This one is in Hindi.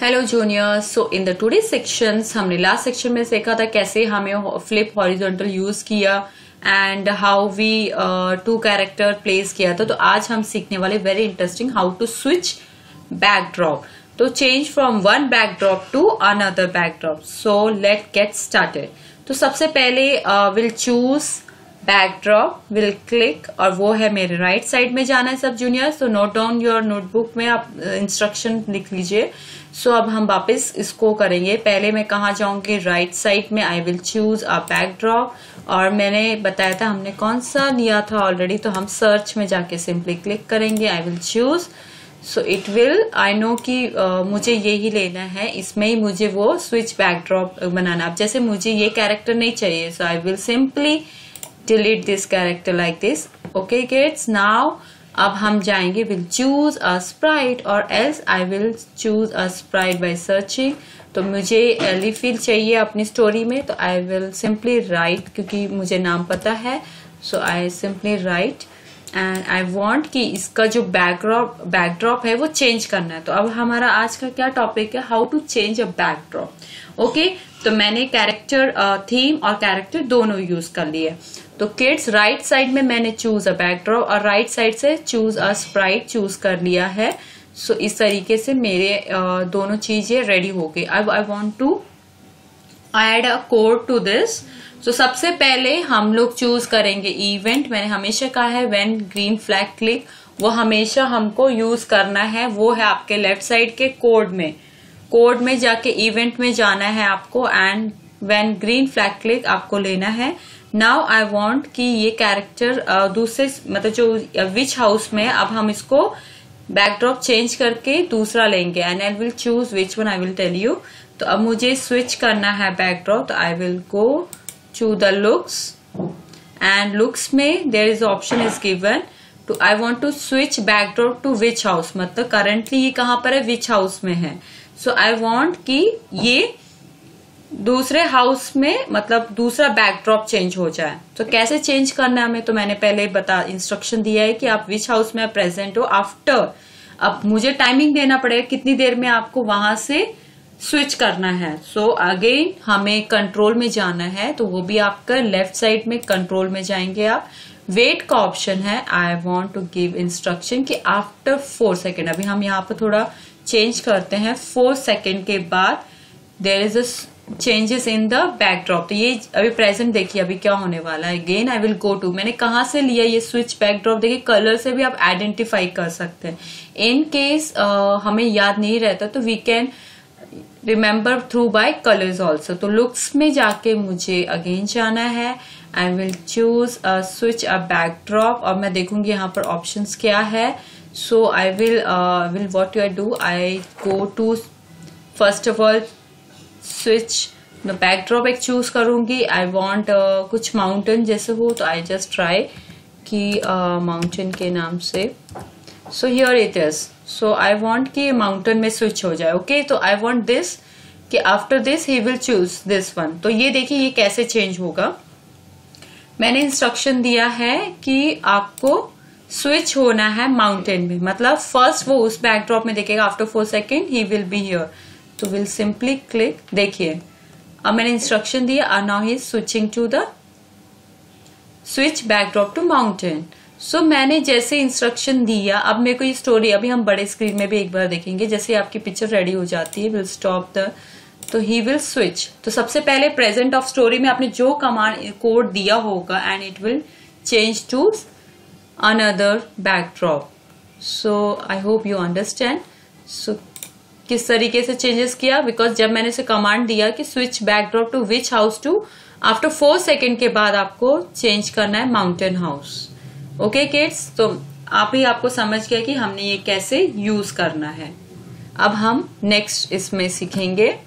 Hello junior, so in the today sections हमने लास्ट सेक्शन में सीखा था कैसे हमें फ्लिप हॉरिजॉन्टल यूज किया and how we to character place किया था। तो आज हम सीखने वाले very interesting how to switch backdrop, तो change from one backdrop to another backdrop. So let get started. तो सबसे पहले will choose backdrop, will click, और वो है मेरे राइट साइड में जाना है सब junior. So note down your notebook में आप इंस्ट्रक्शन लिख लीजिए। सो अब हम वापस इसको करेंगे। पहले मैं कहाँ जाऊंगी, राइट साइड में। I will choose a backdrop, और मैंने बताया था हमने कौन सा लिया था ऑलरेडी, तो हम सर्च में जाके सिंपली क्लिक करेंगे। I will choose, so it will, I know कि मुझे ये ही लेना है, इसमें ही मुझे वो स्विच बैकड्रॉप बनाना। अब जैसे मुझे ये कैरेक्टर नहीं चाहिए, so I will simply delete this character like this. Okay kids, now अब हम जाएंगे, विल चूज अ स्प्राइट और else I will choose a sprite by searching. तो मुझे एलिफिल चाहिए अपनी स्टोरी में, तो आई विल सिंपली राइट, क्योंकि मुझे नाम पता है। So I simply write and I want कि इसका जो बैकड्रॉप है वो चेंज करना है। तो अब हमारा आज का क्या टॉपिक है, how to change a backdrop. Okay, तो मैंने कैरेक्टर, थीम और कैरेक्टर दोनों यूज कर लिए। तो किड्स राइट साइड में मैंने चूज अ बैकड्रॉप और राइट साइड से चूज अ स्प्राइट चूज कर लिया है। सो इस तरीके से मेरे दोनों चीजें रेडी हो गई। अब I want to add a code to this. तो सबसे पहले हम लोग चूज करेंगे इवेंट। मैंने हमेशा कहा है व्हेन ग्रीन फ्लैग क्लिक, वो हमेशा हमको यूज करना है। वो है आपके लेफ्ट साइड के कोड में जाके इवेंट में जाना है आपको, and when green flag click आपको लेना है। नाउ आई वांट कि ये कैरेक्टर दूसरे, मतलब जो विच हाउस में, अब हम इसको बैकड्रॉप चेंज करके दूसरा लेंगे। And I will choose which one, I will tell you. तो अब मुझे स्विच करना है बैकड्रॉप, तो I will go to the looks, and looks में there is option is given to I want to switch backdrop to which house, मतलब currently ये कहाँ पर है, which house में है। so I want कि ये दूसरे house में, मतलब दूसरा backdrop change हो जाए। तो कैसे change करना है हमें, तो मैंने पहले instruction दिया है कि आप which house में present हो after। अब मुझे timing देना पड़ेगा कितनी देर में आपको वहां से स्विच करना है। सो अगेन हमें कंट्रोल में जाना है, तो वो भी आपका लेफ्ट साइड में कंट्रोल में जाएंगे आप। वेट का ऑप्शन है, I want to give instruction कि आफ्टर 4 सेकेंड, अभी हम यहाँ पर थोड़ा चेंज करते हैं, 4 सेकेंड के बाद there is a changes in the backdrop. तो ये अभी प्रेजेंट देखिए अभी क्या होने वाला है। Again I will go to, मैंने कहाँ से लिया ये स्विच बैकड्रॉप, देखिए कलर से भी आप आइडेंटिफाई कर सकते हैं। इन केस हमें याद नहीं रहता तो we can remember through by colours also. तो लुक्स में जाके मुझे अगेन जाना है। I will choose switch a backdrop, और मैं देखूंगी यहाँ पर ऑप्शंस क्या है। So I will what you I do, I go to first of all switch मैं बैकड्रॉप एक चूज करूंगी। आई वांट कुछ माउंटेन जैसे हो, तो आई जस्ट ट्राई कि माउंटेन के नाम से। So here it is. So I want कि माउंटेन में स्विच हो जाए। ओके, तो आई वॉन्ट दिस कि after this he will choose this one. तो ये देखिए ये कैसे चेंज होगा। मैंने इंस्ट्रक्शन दिया है कि आपको स्विच होना है माउंटेन में, मतलब फर्स्ट वो उस बैकड्रॉप में देखेगा। After 4 second he will be here, तो विल सिंपली क्लिक। देखिए अब मैंने इंस्ट्रक्शन दिया, are now he is switching to the switch backdrop to mountain. So मैंने जैसे इंस्ट्रक्शन दिया, अब मेरे को ये स्टोरी, अभी हम बड़े स्क्रीन में भी एक बार देखेंगे। जैसे आपकी पिक्चर रेडी हो जाती है, विल स्टॉप द, तो ही विल स्विच। तो सबसे पहले प्रेजेंट ऑफ स्टोरी में आपने जो कमांड कोड दिया होगा, and it will change to another backdrop. So I hope you understand so किस तरीके से चेंजेस किया, बिकॉज जब मैंने उसे कमांड दिया कि switch backdrop to which house to, after 4 second के बाद आपको चेंज करना है माउंटेन हाउस। ओके किड्स, तो आप ही आपको समझ गया कि हमने ये कैसे यूज करना है। अब हम नेक्स्ट इसमें सीखेंगे।